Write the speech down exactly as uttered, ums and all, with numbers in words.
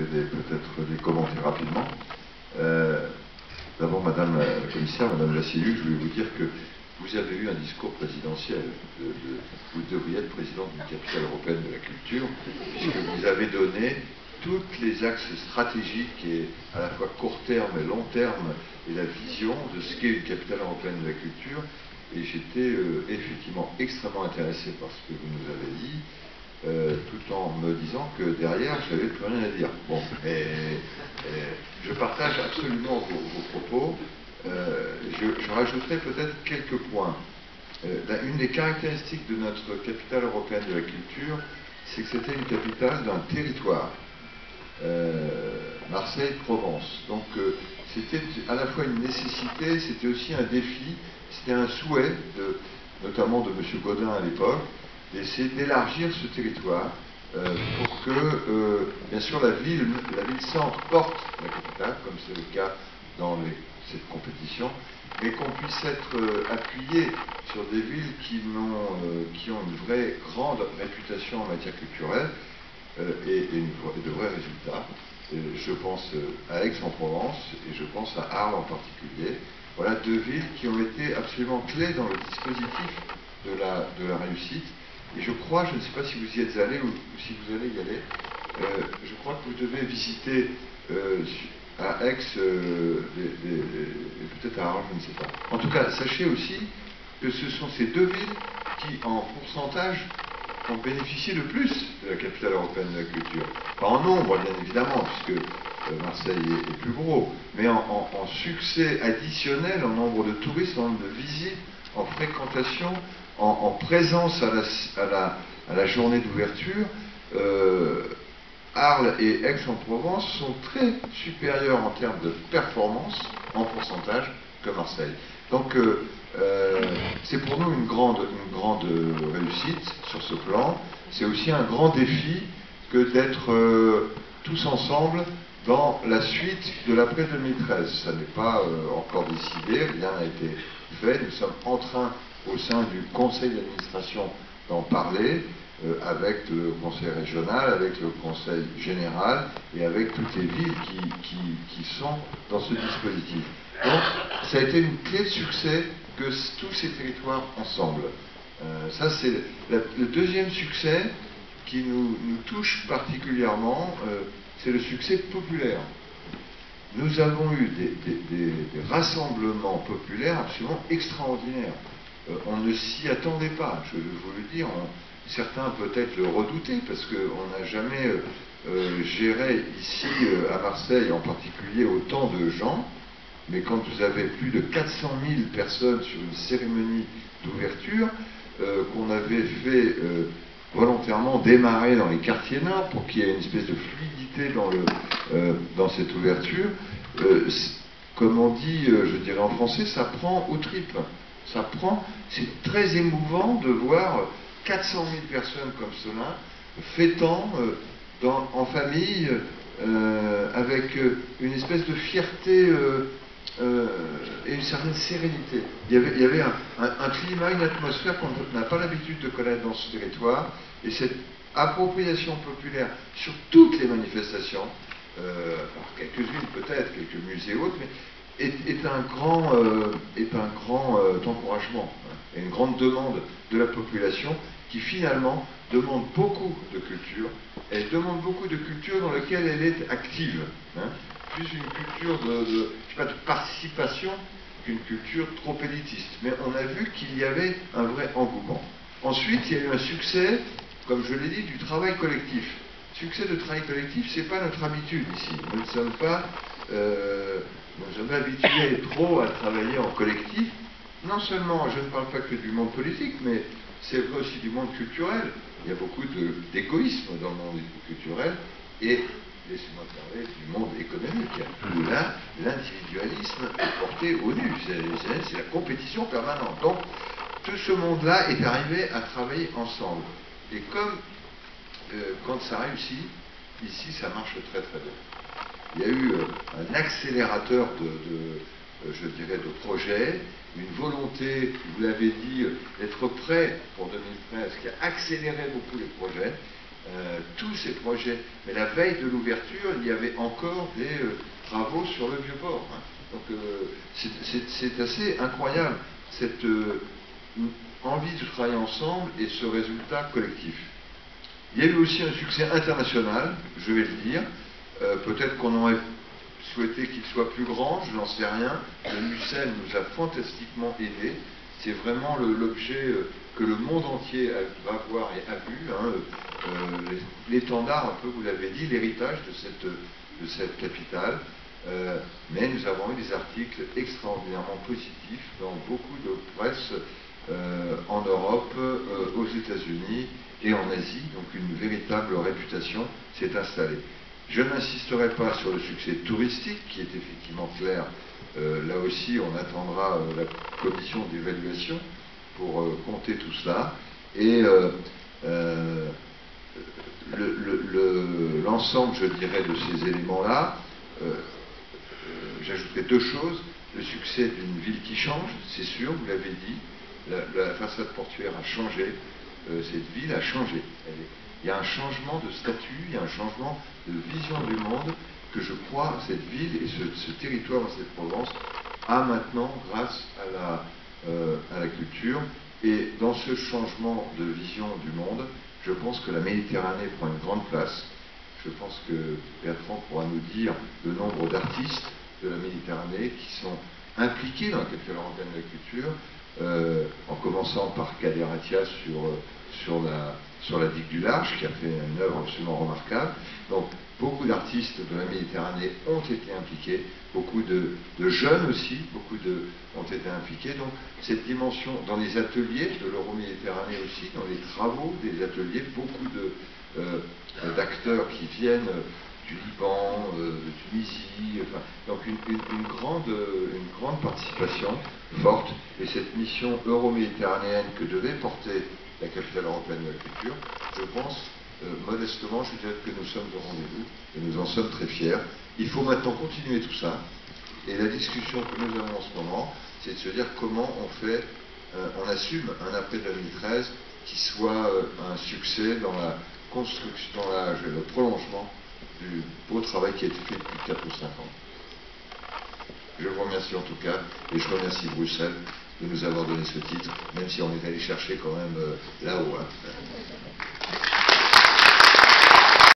vais peut-être les commenter rapidement. Euh, D'abord, Madame la Commissaire, Madame Lassilu, je voulais vous dire que vous avez eu un discours présidentiel. De, de, vous devriez être présidente d'une capitale européenne de la culture, puisque vous avez donné tous les axes stratégiques et à la fois court terme et long terme et la vision de ce qu'est une capitale européenne de la culture. Et j'étais euh, effectivement extrêmement intéressé par ce que vous nous avez dit, euh, tout en me disant que derrière, je n'avais plus rien à dire. Bon, et, et je partage absolument vos, vos propos. Euh, je, je rajouterai peut-être quelques points. Euh, la, une des caractéristiques de notre capitale européenne de la culture, c'est que c'était une capitale d'un territoire. Euh, Marseille-Provence. Donc euh, c'était à la fois une nécessité, c'était aussi un défi, c'était un souhait, de, notamment de M. Godin à l'époque, d'essayer d'élargir ce territoire euh, pour que, euh, bien sûr, la ville, la ville-centre porte la capitale, comme c'est le cas dans les, cette compétition, mais qu'on puisse être euh, appuyé sur des villes qui ont, euh, qui ont une vraie grande réputation en matière culturelle. Euh, et, et, une, et de vrais résultats. Euh, je pense euh, à Aix-en-Provence et je pense à Arles en particulier. Voilà deux villes qui ont été absolument clés dans le dispositif de la, de la réussite. Et je crois, je ne sais pas si vous y êtes allé ou, ou si vous allez y aller, euh, je crois que vous devez visiter euh, à Aix, euh, les, les, les, peut-être à Arles, je ne sais pas. En tout cas, sachez aussi que ce sont ces deux villes qui, en pourcentage, ont bénéficié le plus de la capitale européenne de la culture. Pas en nombre, bien évidemment, puisque Marseille est, est plus gros, mais en, en, en succès additionnel, en nombre de touristes, en nombre de visites, en fréquentation, en, en présence à la, à la, à la journée d'ouverture. Euh, Arles et Aix-en-Provence sont très supérieurs en termes de performance, en pourcentage, que Marseille. Donc, euh, Euh, c'est pour nous une grande, une grande réussite sur ce plan. C'est aussi un grand défi que d'être euh, tous ensemble dans la suite de l'après deux mille treize. Ça n'est pas euh, encore décidé, rien n'a été fait. Nous sommes en train, au sein du conseil d'administration, d'en parler euh, avec le conseil régional, avec le conseil général et avec toutes les villes qui, qui, qui sont dans ce dispositif. Donc, ça a été une clé de succès que tous ces territoires ensemble. Euh, ça, c'est le deuxième succès qui nous, nous touche particulièrement, euh, c'est le succès populaire. Nous avons eu des, des, des, des rassemblements populaires absolument extraordinaires. Euh, on ne s'y attendait pas, je vais vous le dire. On, certains peut-être le redoutaient parce qu'on n'a jamais euh, euh, géré ici, euh, à Marseille en particulier, autant de gens. Mais quand vous avez plus de quatre cent mille personnes sur une cérémonie d'ouverture, euh, qu'on avait fait euh, volontairement démarrer dans les quartiers nord pour qu'il y ait une espèce de fluidité dans, le, euh, dans cette ouverture, euh, comme on dit, euh, je dirais en français, ça prend aux tripes. Ça prend, c'est très émouvant de voir quatre cent mille personnes comme cela, fêtant euh, dans, en famille, euh, avec euh, une espèce de fierté. Euh, Euh, et une certaine sérénité. Il y avait, il y avait un, un, un climat, une atmosphère qu'on n'a pas l'habitude de connaître dans ce territoire, et cette appropriation populaire sur toutes les manifestations, euh, quelques-unes peut-être, quelques musées autres, mais est, est un grand, euh, est un grand euh, encouragement, hein, et une grande demande de la population qui finalement demande beaucoup de culture. Elle demande beaucoup de culture dans laquelle elle est active. Hein. Plus une culture de, de, je sais pas, de participation qu'une culture trop élitiste. Mais on a vu qu'il y avait un vrai engouement. Ensuite, il y a eu un succès, comme je l'ai dit, du travail collectif. Succès de travail collectif, ce n'est pas notre habitude ici. Nous ne sommes pas, euh, nous ne sommes pas habitués trop à travailler en collectif. Non seulement, je ne parle pas que du monde politique, mais c'est vrai aussi du monde culturel. Il y a beaucoup d'égoïsme dans le monde culturel. Et laissez-moi parler du monde économique, où là, l'individualisme est porté au nu, c'est la compétition permanente. Donc, tout ce monde-là est arrivé à travailler ensemble. Et comme, euh, quand ça réussit, ici, ça marche très très bien. Il y a eu euh, un accélérateur de, de euh, je dirais, de projets, une volonté, vous l'avez dit, d'être prêt pour deux mille treize, qui a accéléré beaucoup les projets. euh, tous ces projets. Mais la veille de l'ouverture, il y avait encore des euh, travaux sur le Vieux-Port. Hein. Donc euh, c'est assez incroyable, cette euh, envie de travailler ensemble et ce résultat collectif. Il y a eu aussi un succès international, je vais le dire. Euh, Peut-être qu'on aurait souhaité qu'il soit plus grand, je n'en sais rien. Le Lucène nous a fantastiquement aidés. C'est vraiment l'objet euh, que le monde entier a, va voir et a vu. Hein, euh, l'étendard, un peu, vous l'avez dit, l'héritage de cette, de cette capitale. Euh, mais nous avons eu des articles extraordinairement positifs dans beaucoup de presse euh, en Europe, euh, aux États-Unis et en Asie. Donc une véritable réputation s'est installée. Je n'insisterai pas sur le succès touristique qui est effectivement clair. Euh, là aussi, on attendra euh, la commission d'évaluation pour euh, compter tout cela. Et euh, euh, l'ensemble, le, le, le, je dirais, de ces éléments-là, euh, j'ajouterai deux choses. Le succès d'une ville qui change, c'est sûr, vous l'avez dit, la, la façade portuaire a changé, euh, cette ville a changé. Elle est, il y a un changement de statut, il y a un changement de vision du monde que je crois cette ville et ce, ce territoire, cette Provence, a maintenant grâce à la, euh, à la culture. Et dans ce changement de vision du monde, je pense que la Méditerranée prend une grande place. Je pense que Bertrand pourra nous dire le nombre d'artistes de la Méditerranée qui sont impliqués dans la capitale de la culture, euh, en commençant par Kader Atia sur, sur, la, sur la digue du Large, qui a fait une œuvre absolument remarquable. Donc beaucoup d'artistes de la Méditerranée ont été impliqués, beaucoup de, de jeunes aussi, beaucoup de, ont été impliqués. Donc cette dimension dans les ateliers de l'Euroméditerranée aussi, dans les travaux des ateliers, beaucoup de... Euh, d'acteurs qui viennent du Liban, euh, de Tunisie, enfin, donc une, une, une, grande, une grande participation forte, et cette mission euro-méditerranéenne que devait porter la capitale européenne de la culture, je pense, euh, modestement, je dirais que nous sommes au rendez-vous, et nous en sommes très fiers. Il faut maintenant continuer tout ça, et la discussion que nous avons en ce moment, c'est de se dire comment on fait, euh, on assume un après deux mille treize qui soit euh, un succès dans la construction, dans la, le prolongement du beau travail qui a été fait depuis quatre ou cinq ans. Je vous remercie en tout cas, et je remercie Bruxelles de nous avoir donné ce titre, même si on est allé chercher quand même euh, là-haut. Hein.